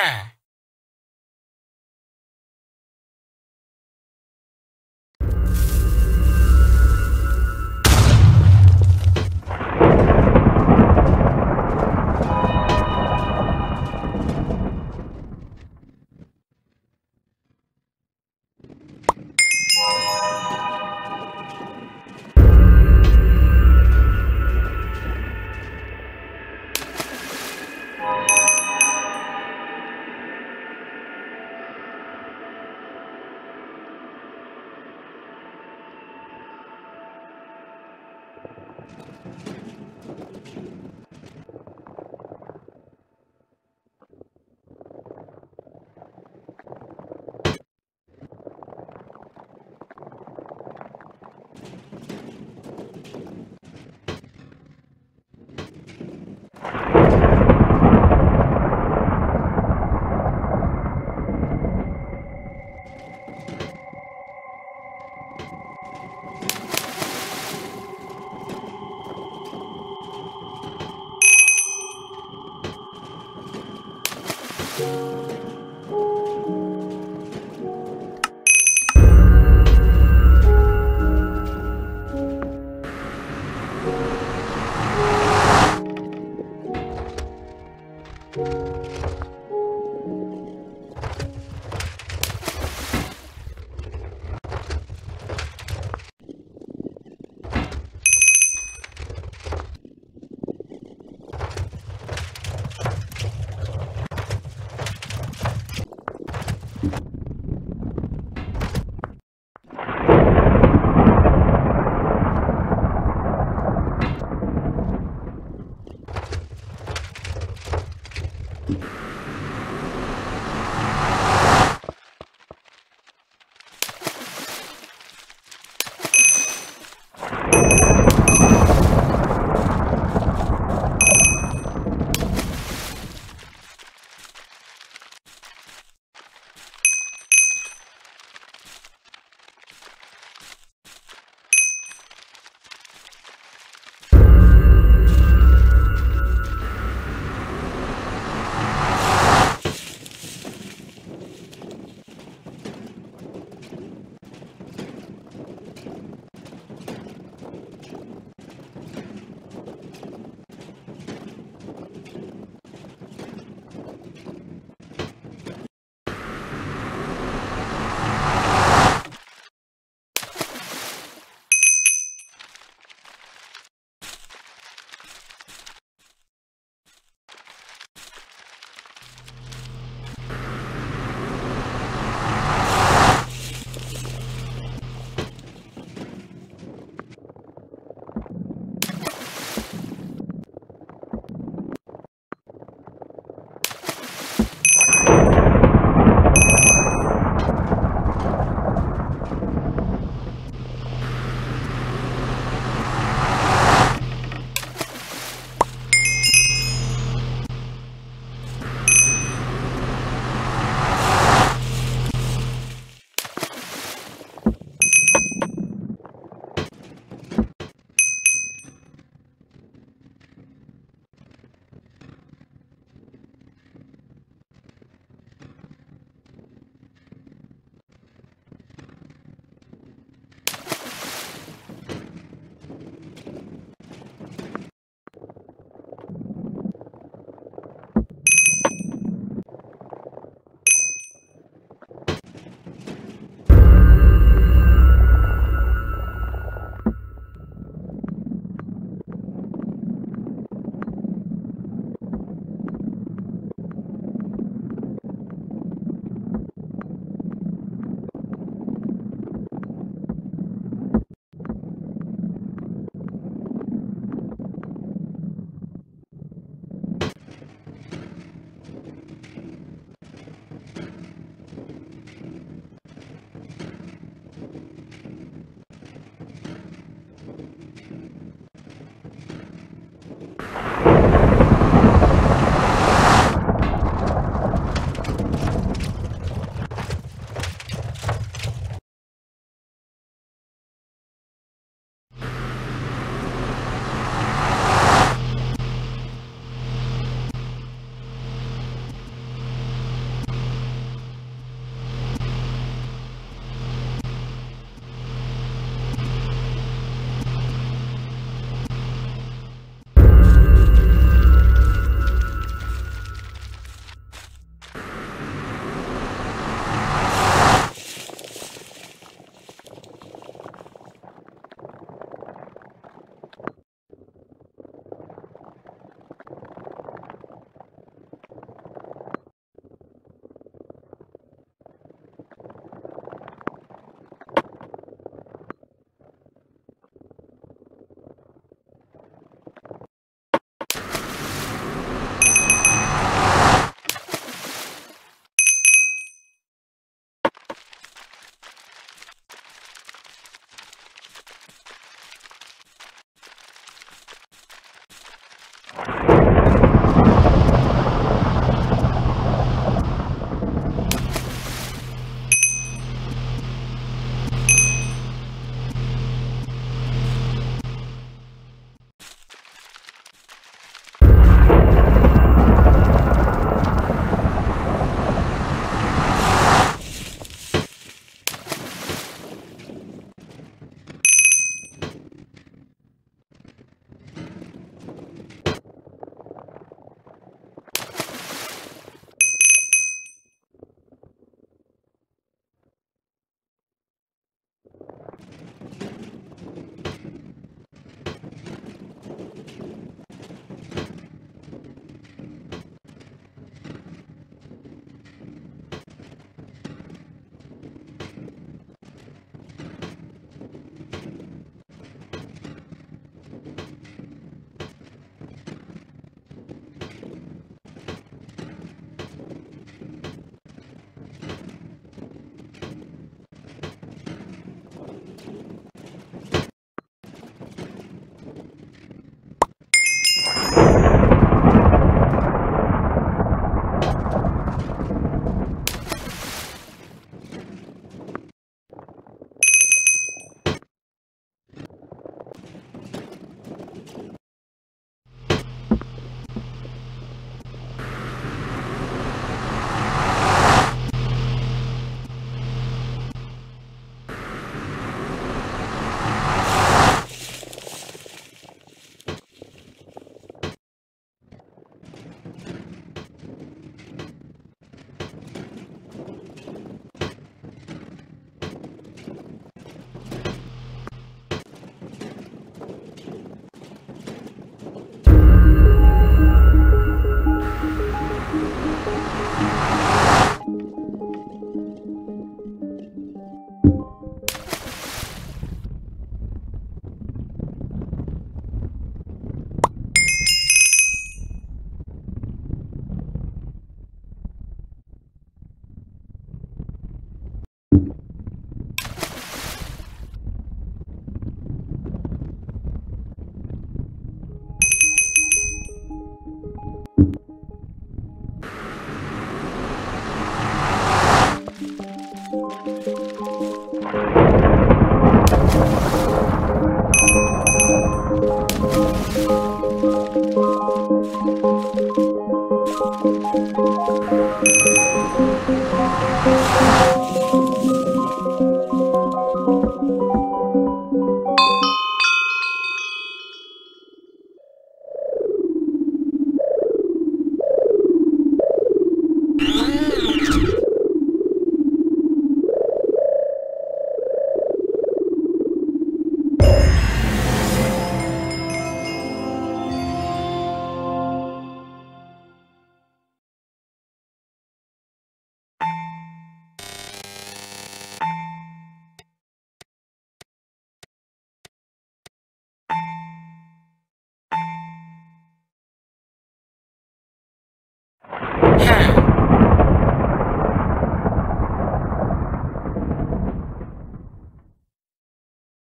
Square.